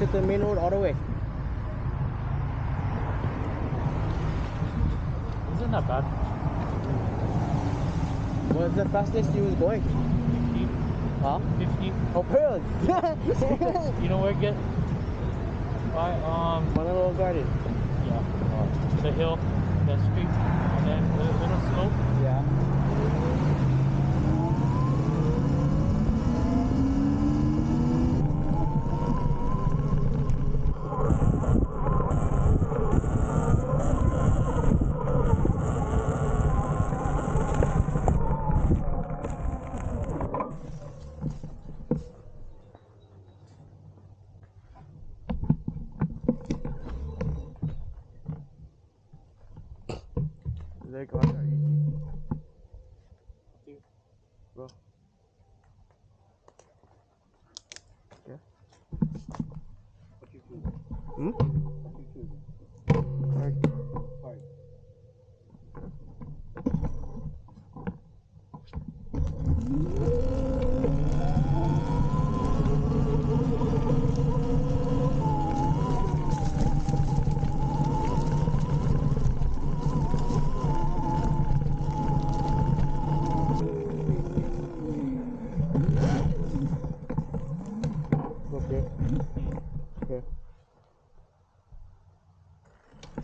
took the main road all the way. Isn't that bad? Well, it's the fastest he was going. 50. Huh? 50. Oh, pearls! You know where it gets? By, Monroe Garden. Yeah. The hill, the street, and then a little slope. Yeah. There you go. Bro. Yeah. What you choosing? Hmm? What you choosing? Hard. Hard.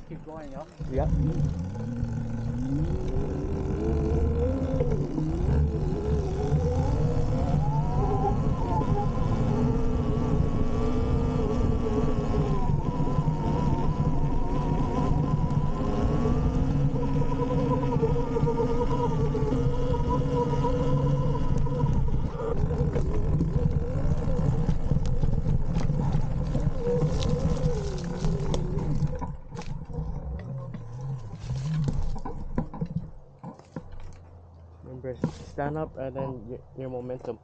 Keep going up. Yeah. Stand up and then your momentum.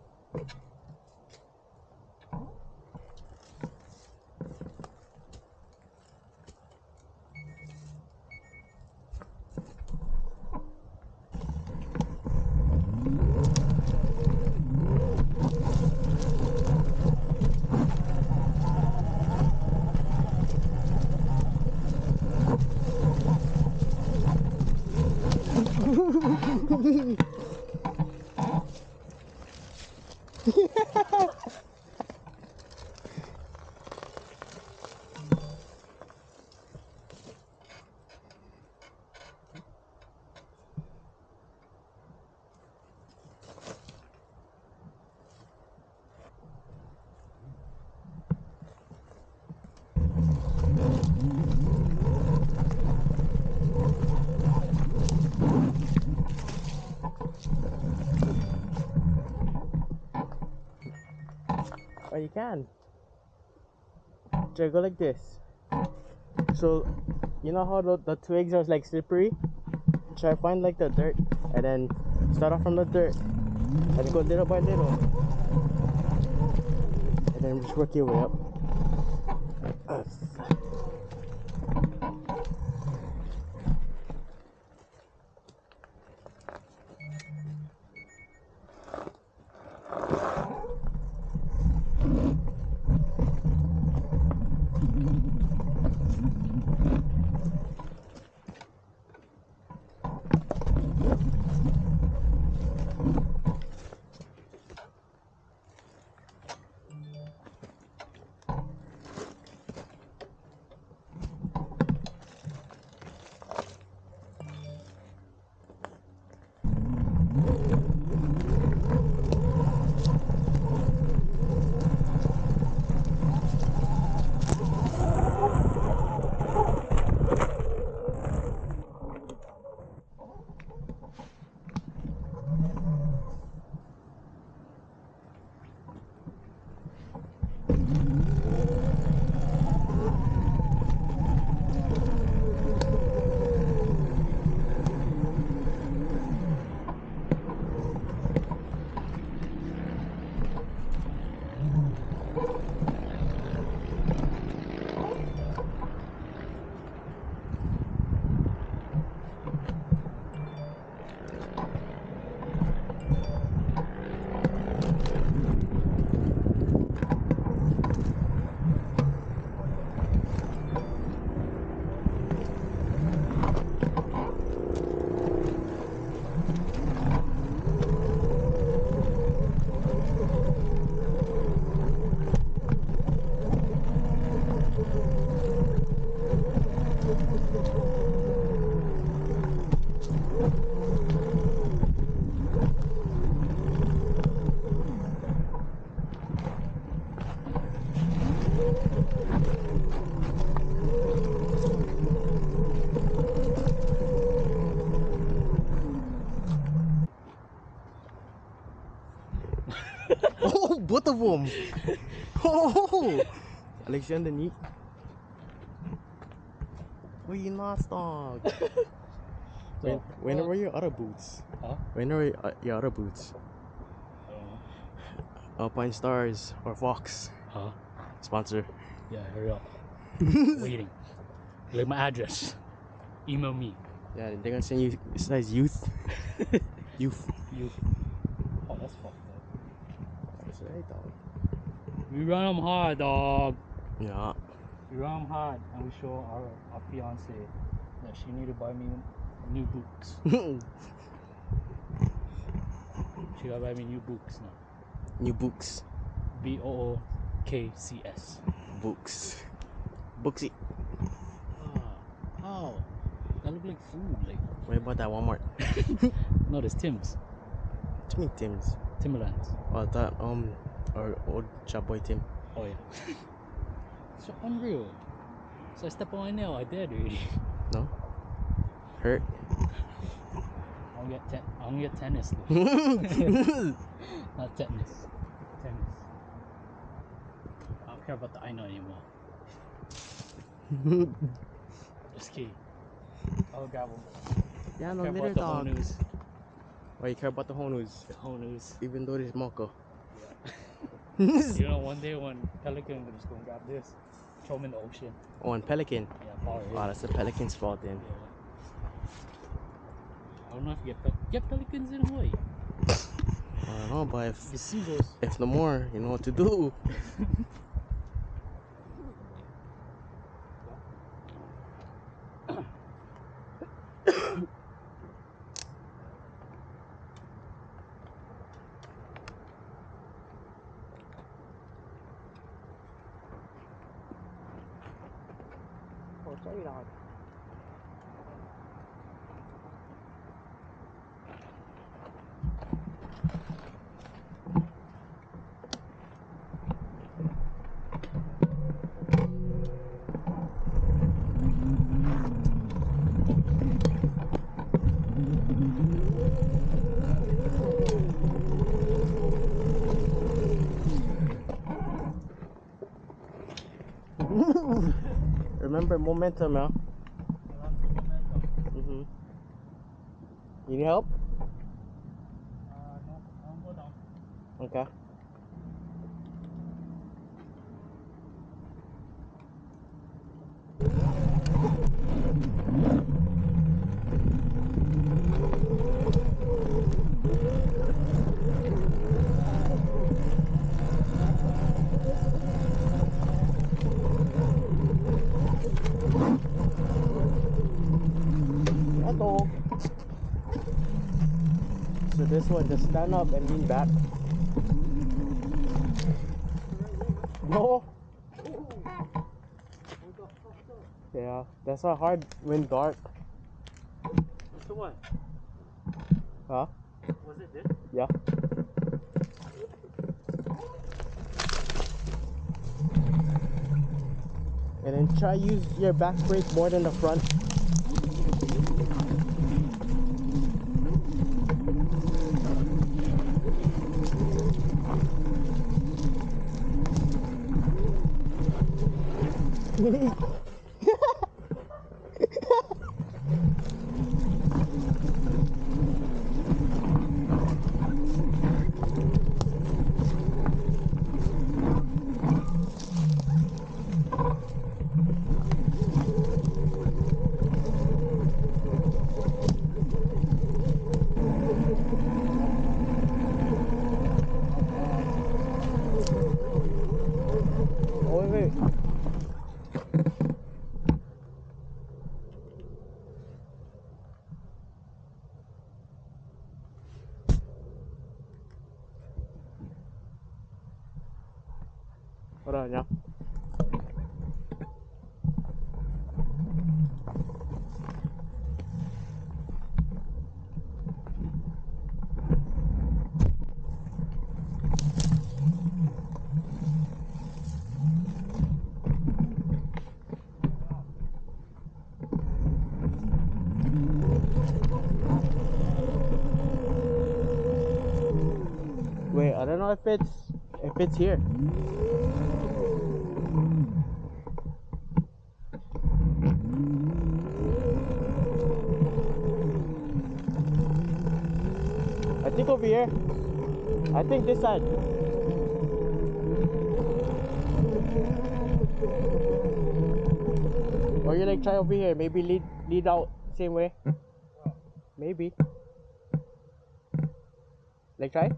Oh, you can juggle like this. So you know how the twigs are like slippery? Try find like the dirt and then start off from the dirt and go little by little and then just work your way up. both of them. Oh, Alexander Neat. We lost dog. When are your other boots? Huh? When are your other boots? Alpine Stars or Fox? Huh? Sponsor. Yeah, hurry up. Waiting. Like my address. Email me. Yeah, they're gonna send you size youth. Youth. Oh, that's fucked up. That's right, dog. We run them hard, dog. Yeah. We run them hard, and we show our fiance that she need to buy me new books. She gotta buy me new books now. New books. BOOKCS. Books. Booksy. Oh, that look like food. Like. What about that Walmart? No, there's Tim's. What do you mean Tim's? Timberlands. Oh, that our old chap boy Tim. Oh yeah. So unreal. So I step on my nail, I dead already. No. Hurt. I'm gonna get tennis. Not tetanus. Tennis. I don't care about the I know anymore. Just kidding. I'll grab them. Yeah, no matter dog. Why you care about the whole news? The whole news. Even though there's Marco. Yeah. You know, one day when Pelican will just go and grab this, throw him in the ocean. Oh, and Pelican? Yeah, probably. Oh, that's the Pelican's fault then. Yeah. I don't know if you get Pelicans in Hawaii. I don't know, but if no more, you know what to do. Remember momentum, man. Mm-hmm. You need help? No, I'll go down. Okay. This one, just stand up and lean back. No! Yeah, that's not hard when dark. What's the one? Huh? Was it this? Yeah. And then try use your back brake more than the front. Hold on now. Wait, I don't know if it's It fits here. I think over here. I think this side. Or you like try over here, maybe lead out same way. Maybe. Like try?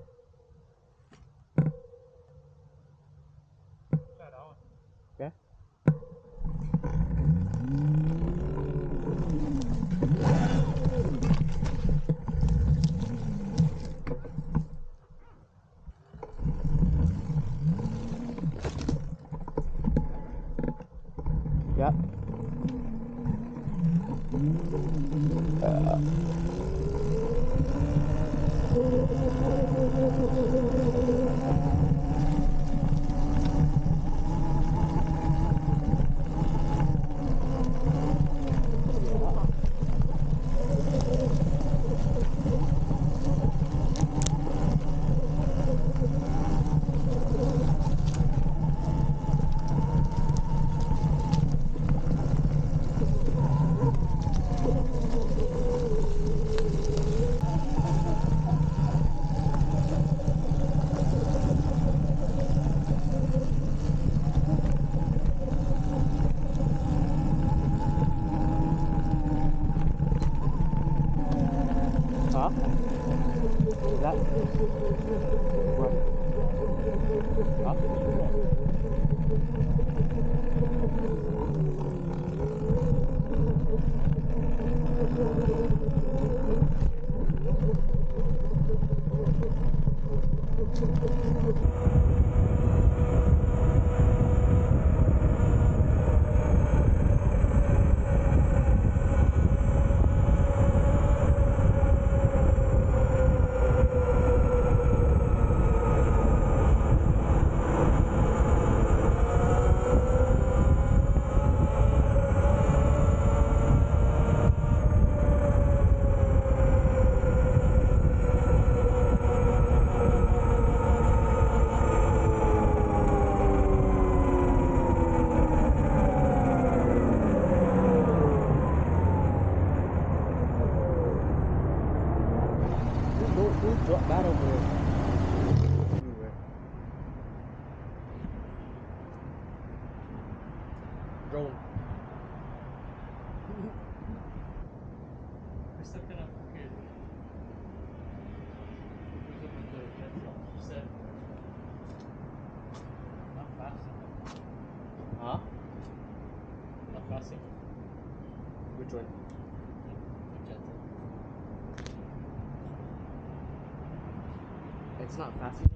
Okay. Yeah. It's not fast enough.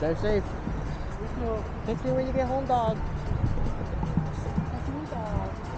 Drive safe. Take me when you get home, dog. That's me, dog.